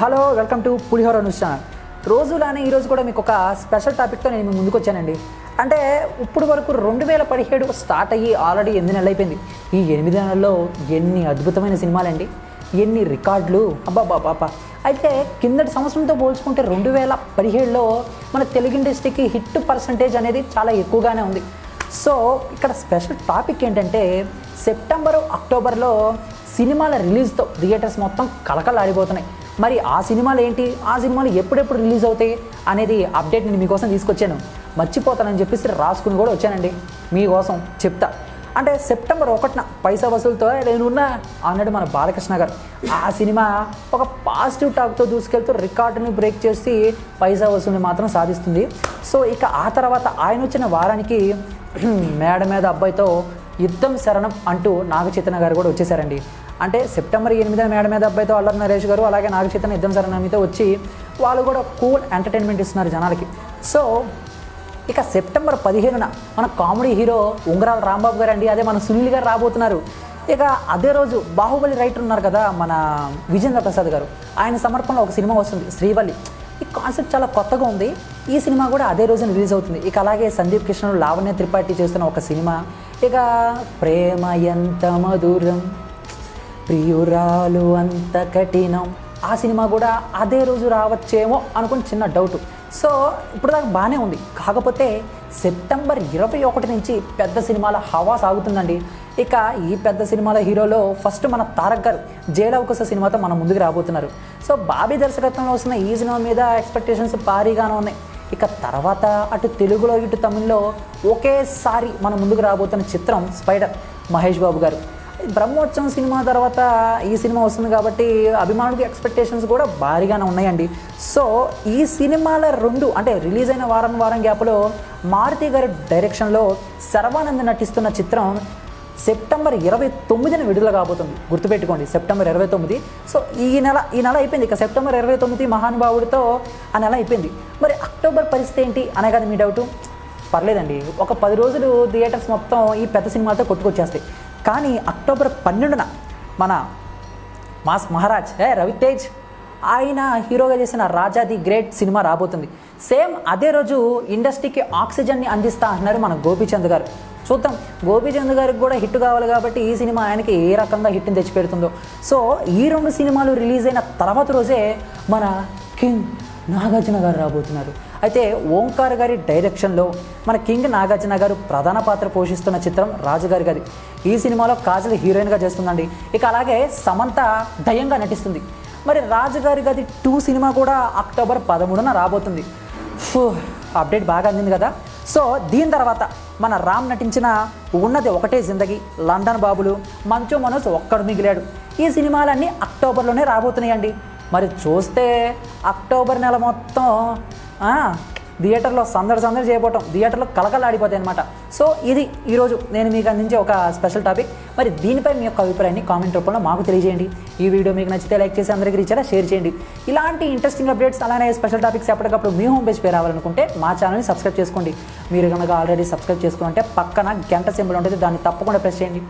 Hello welcome to pulihora news channel. రోజులానే ఈరోజు కూడా మీకు ఒక స్పెషల్ టాపిక్తో నేను ముందుకు వచ్చానండి. అంటే ఇప్పుడు వరకు 2017 స్టార్ట్ అయ్యి ఆల్రెడీ 8 నెలలు అయిపోయింది. ఈ 8 నెలల్లో ఎన్ని అద్భుతమైన సినిమాలండి, ఎన్ని రికార్డులు, అబ్బాబా. అయితే కిందటి సంవత్సరంతో పోల్చుకుంటే 2017లో మన తెలుగు ఇండస్ట్రీకి హిట్ పర్సంటేజ్ అనేది చాలా ఎక్కువగానే ఉంది. సో ఇక్కడ స్పెషల్ టాపిక్ ఏంటంటే సెప్టెంబరు అక్టోబర్లో సినిమాల రిలీజ్తో థియేటర్స్ మొత్తం కలకలాడిపోతున్నాయి. మరి ఆ సినిమాలు ఏంటి, ఆ సినిమాలు ఎప్పుడెప్పుడు రిలీజ్ అవుతాయి అనేది అప్డేట్ నేను మీకోసం తీసుకొచ్చాను. మర్చిపోతానని చెప్పేసి రాసుకుని కూడా వచ్చానండి మీకోసం. చెప్తా అంటే సెప్టెంబర్ 1న పైసా వసూలుతో నేనున్నా అన్నాడు మన బాలకృష్ణ గారు. ఆ సినిమా ఒక పాజిటివ్ టాక్తో దూసుకెళ్తూ రికార్డుని బ్రేక్ చేసి పైసా వసూలుని మాత్రం సాధిస్తుంది. సో ఇక ఆ తర్వాత ఆయన వచ్చిన వారానికి మేడ మీద అబ్బాయితో యుద్ధం శరణం అంటూ నాగచైతన్య గారు కూడా వచ్చేసారండి. అంటే సెప్టెంబర్ 8 మేడ మీద అబ్బాయితో అల్లరి నరేష్ గారు అలాగే నాగచైతన్య యుద్ధం శరణంతో వచ్చి వాళ్ళు కూడా కూల్ ఎంటర్టైన్మెంట్ ఇస్తున్నారు జనాలకి. సో ఇక సెప్టెంబర్ 15న మన కామెడీ హీరో ఉంగరాల రాంబాబు గారు అండి, అదే మన సునీల్ గారు రాబోతున్నారు. ఇక అదే రోజు బాహుబలి రైటర్ ఉన్నారు కదా మన విజేంద్ర ప్రసాద్ గారు, ఆయన సమర్పణలో ఒక సినిమా వస్తుంది శ్రీవల్లి. ఈ కాన్సెప్ట్ చాలా కొత్తగా ఉంది. ఈ సినిమా కూడా అదే రోజున రిలీజ్ అవుతుంది. ఇక అలాగే సందీప్ కృష్ణ లావణ్య త్రిపాఠి చేస్తున్న ఒక సినిమా. ఇక ప్రేమ ఎంత మధురం ప్రియురాలు అంత కఠినం, ఆ సినిమా కూడా అదే రోజు రావచ్చేమో అనుకుని చిన్న డౌట్. సో ఇప్పుడు దాకా బాగానే ఉంది. కాకపోతే సెప్టెంబర్ 21 నుంచి పెద్ద సినిమాల హవా సాగుతుందండి. ఇక ఈ పెద్ద సినిమాల హీరోలో ఫస్ట్ మన తారక్ గారు జయలవకుశ సినిమాతో మన ముందుకు రాబోతున్నారు. సో బాబీ దర్శకత్వంలో వస్తున్న ఈ సినిమా మీద ఎక్స్పెక్టేషన్స్ భారీగానే ఉన్నాయి. ఇక తర్వాత అటు తెలుగులో ఇటు తమిళ్లో ఒకేసారి మన ముందుకు రాబోతున్న చిత్రం స్పైడర్, మహేష్ బాబు గారు. బ్రహ్మోత్సవం సినిమా తర్వాత ఈ సినిమా వస్తుంది కాబట్టి అభిమానులకి ఎక్స్పెక్టేషన్స్ కూడా భారీగానే ఉన్నాయండి. సో ఈ సినిమాల 2 అంటే రిలీజ్ అయిన వారం గ్యాప్లో మారుతి గారి డైరెక్షన్లో శర్వానంద్ నటిస్తున్న చిత్రం సెప్టెంబర్ 29న విడుదల కాబోతుంది. గుర్తుపెట్టుకోండి సెప్టెంబర్ 29. సో ఈ నెల అయిపోయింది. ఇక సెప్టెంబర్ 29 మహానుభావుడితో ఆ నెల అయిపోయింది. మరి అక్టోబర్ పరిస్థితి ఏంటి అనే కదా మీ డౌటు. పర్లేదండి, ఒక 10 రోజులు థియేటర్స్ మొత్తం ఈ పెద్ద సినిమాలతో కొట్టుకొచ్చేస్తాయి. కానీ అక్టోబర్ 12న మన మాస్ మహారాజ్ రవితేజ్ ఆయన హీరోగా చేసిన రాజా ది గ్రేట్ సినిమా రాబోతుంది. సేమ్ అదే రోజు ఇండస్ట్రీకి ఆక్సిజన్ని అందిస్తా అంటున్నారు మన గోపీచంద్ గారు. చూద్దాం, గోపీచంద్ గారికి కూడా హిట్ కావాలి కాబట్టి ఈ సినిమా ఆయనకి ఏ రకంగా హిట్ని తెచ్చిపెడుతుందో. సో ఈ 2 సినిమాలు రిలీజ్ అయిన తర్వాత రోజే మన కింగ్ నాగార్జున గారు రాబోతున్నారు. అయితే ఓంకార్ గారి డైరెక్షన్లో మన కింగ్ నాగార్జున గారు ప్రధాన పాత్ర పోషిస్తున్న చిత్రం రాజుగారి గారి. ఈ సినిమాలో కాజల్ హీరోయిన్గా చేస్తుందండి. ఇక అలాగే సమంత దయంగా నటిస్తుంది. మరి రాజుగారి గది 2 సినిమా కూడా అక్టోబర్ 13న రాబోతుంది. అప్డేట్ బాగా అందింది కదా. సో దీని తర్వాత మన రామ్ నటించిన ఉన్నది ఒకటే జిందగీ, లండన్ బాబులు, మంచు మనోజ్ ఒక్కడు మిగిలాడు. ఈ సినిమాలన్నీ అక్టోబర్లోనే రాబోతున్నాయండి. మరి చూస్తే అక్టోబర్ నెల మొత్తం థియేటర్లో సందడి చేయబోవటం, థియేటర్లో కలకలాడిపోతాయి అనమాట. సో ఇది ఈరోజు నేను మీకు అందించే ఒక స్పెషల్ టాపిక్. మరి దీనిపై మీ యొక్క అభిప్రాయాన్ని కామెంట్ రూపంలో మాకు తెలియజేయండి. ఈ వీడియో మీకు నచ్చితే లైక్ చేసి అందరికీ రీచ్ అయ్యేలా షేర్ చేయండి. ఇలాంటి ఇంట్రెస్టింగ్ అప్డేట్స్ అలానే స్పెషల్ టాపిక్స్ ఎప్పటికప్పుడు మీ హోమ్ పేజ్పై రావాలనుకుంటే మా ఛానల్ని సబ్స్క్రైబ్ చేసుకోండి. మీరు కనుక ఆల్రెడీ సబ్స్క్రైబ్ చేసుకుంటే పక్కన గంట సింబల్ ఉంటుంది, దాన్ని తప్పకుండా ప్రెస్ చేయండి.